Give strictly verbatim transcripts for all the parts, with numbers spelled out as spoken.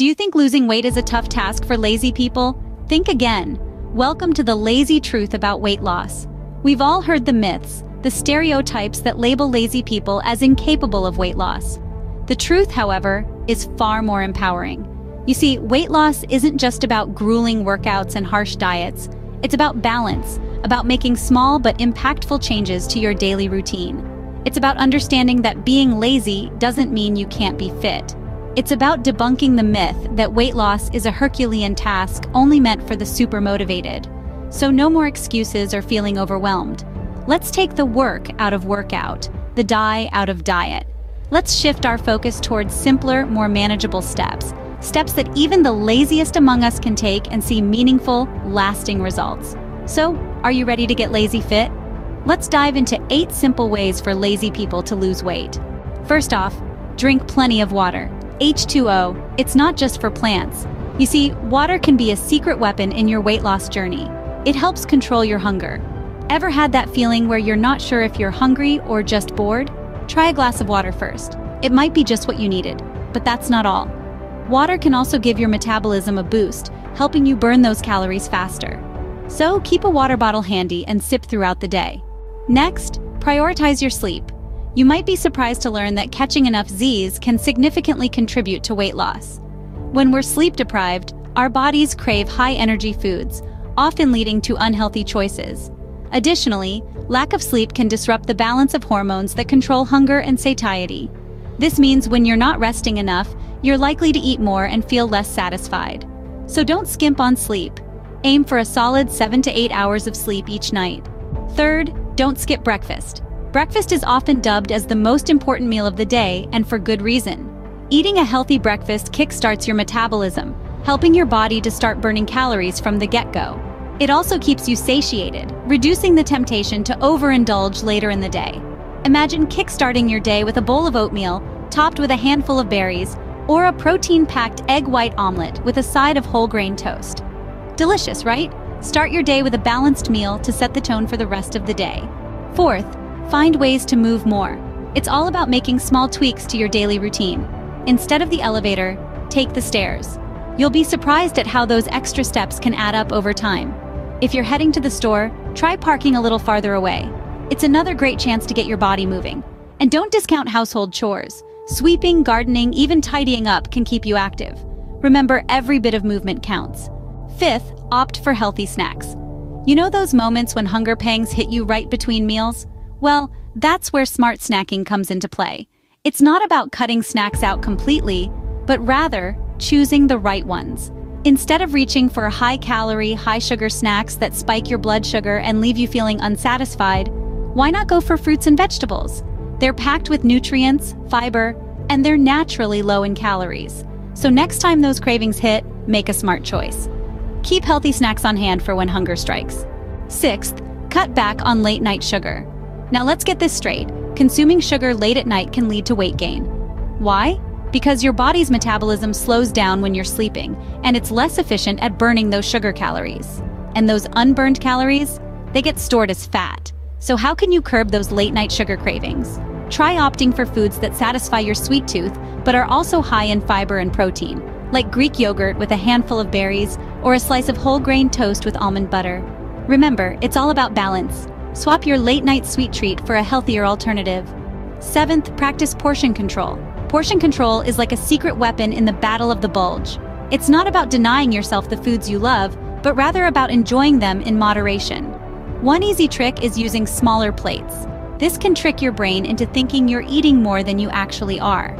Do you think losing weight is a tough task for lazy people? Think again. Welcome to the lazy truth about weight loss. We've all heard the myths, the stereotypes that label lazy people as incapable of weight loss. The truth, however, is far more empowering. You see, weight loss isn't just about grueling workouts and harsh diets. It's about balance, about making small but impactful changes to your daily routine. It's about understanding that being lazy doesn't mean you can't be fit. It's about debunking the myth that weight loss is a Herculean task only meant for the super motivated. So no more excuses or feeling overwhelmed. Let's take the work out of workout, the die out of diet. Let's shift our focus towards simpler, more manageable steps, steps that even the laziest among us can take and see meaningful, lasting results. So, are you ready to get lazy fit? Let's dive into eight simple ways for lazy people to lose weight. First off, drink plenty of water. H two O, it's not just for plants. You see, water can be a secret weapon in your weight loss journey. It helps control your hunger. Ever had that feeling where you're not sure if you're hungry or just bored? Try a glass of water first. It might be just what you needed, but that's not all. Water can also give your metabolism a boost, helping you burn those calories faster. So keep a water bottle handy and sip throughout the day. Next, prioritize your sleep. You might be surprised to learn that catching enough Z's can significantly contribute to weight loss. When we're sleep deprived, our bodies crave high-energy foods, often leading to unhealthy choices. Additionally, lack of sleep can disrupt the balance of hormones that control hunger and satiety. This means when you're not resting enough, you're likely to eat more and feel less satisfied. So don't skimp on sleep. Aim for a solid seven to eight hours of sleep each night. Third, don't skip breakfast. Breakfast is often dubbed as the most important meal of the day, and for good reason. Eating a healthy breakfast kickstarts your metabolism, helping your body to start burning calories from the get-go. It also keeps you satiated, reducing the temptation to overindulge later in the day. Imagine kickstarting your day with a bowl of oatmeal, topped with a handful of berries, or a protein-packed egg white omelet with a side of whole grain toast. Delicious, right? Start your day with a balanced meal to set the tone for the rest of the day. Fourth, find ways to move more. It's all about making small tweaks to your daily routine. Instead of the elevator, take the stairs. You'll be surprised at how those extra steps can add up over time. If you're heading to the store, try parking a little farther away. It's another great chance to get your body moving. And don't discount household chores. Sweeping, gardening, even tidying up can keep you active. Remember, every bit of movement counts. Fifth, opt for healthy snacks. You know those moments when hunger pangs hit you right between meals? Well, that's where smart snacking comes into play. It's not about cutting snacks out completely, but rather choosing the right ones. Instead of reaching for high-calorie, high-sugar snacks that spike your blood sugar and leave you feeling unsatisfied, why not go for fruits and vegetables? They're packed with nutrients, fiber, and they're naturally low in calories. So next time those cravings hit, make a smart choice. Keep healthy snacks on hand for when hunger strikes. Sixth, cut back on late-night sugar. Now let's get this straight. Consuming sugar late at night can lead to weight gain. Why? Because your body's metabolism slows down when you're sleeping, and it's less efficient at burning those sugar calories. And those unburned calories, they get stored as fat. So how can you curb those late-night sugar cravings? Try opting for foods that satisfy your sweet tooth, but are also high in fiber and protein, like Greek yogurt with a handful of berries, or a slice of whole grain toast with almond butter. Remember, it's all about balance. Swap your late-night sweet treat for a healthier alternative. Seventh, practice portion control. Portion control is like a secret weapon in the battle of the bulge. It's not about denying yourself the foods you love, but rather about enjoying them in moderation. One easy trick is using smaller plates. This can trick your brain into thinking you're eating more than you actually are.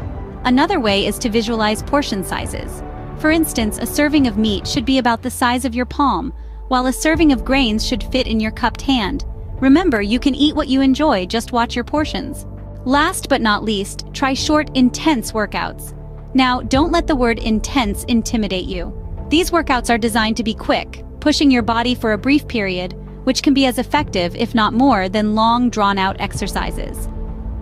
Another way is to visualize portion sizes. For instance, a serving of meat should be about the size of your palm, while a serving of grains should fit in your cupped hand. Remember, you can eat what you enjoy, just watch your portions. Last but not least, try short, intense workouts. Now, don't let the word intense intimidate you. These workouts are designed to be quick, pushing your body for a brief period, which can be as effective, if not more, than long, drawn-out exercises.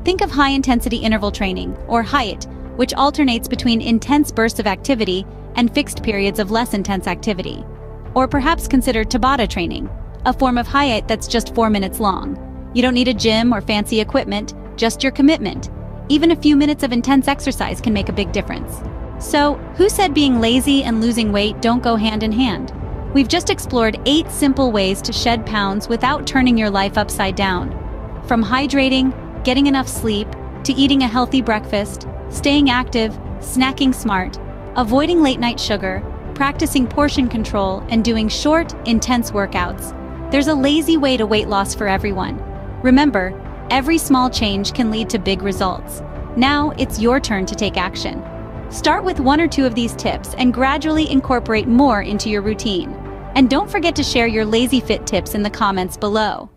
Think of high-intensity interval training, or HIIT, which alternates between intense bursts of activity and fixed periods of less intense activity. Or perhaps consider Tabata training, a form of HIIT that's just four minutes long. You don't need a gym or fancy equipment, just your commitment. Even a few minutes of intense exercise can make a big difference. So, who said being lazy and losing weight don't go hand in hand? We've just explored eight simple ways to shed pounds without turning your life upside down. From hydrating, getting enough sleep, to eating a healthy breakfast, staying active, snacking smart, avoiding late-night sugar, practicing portion control, and doing short, intense workouts. There's a lazy way to weight loss for everyone. Remember, every small change can lead to big results. Now it's your turn to take action. Start with one or two of these tips and gradually incorporate more into your routine. And don't forget to share your lazy fit tips in the comments below.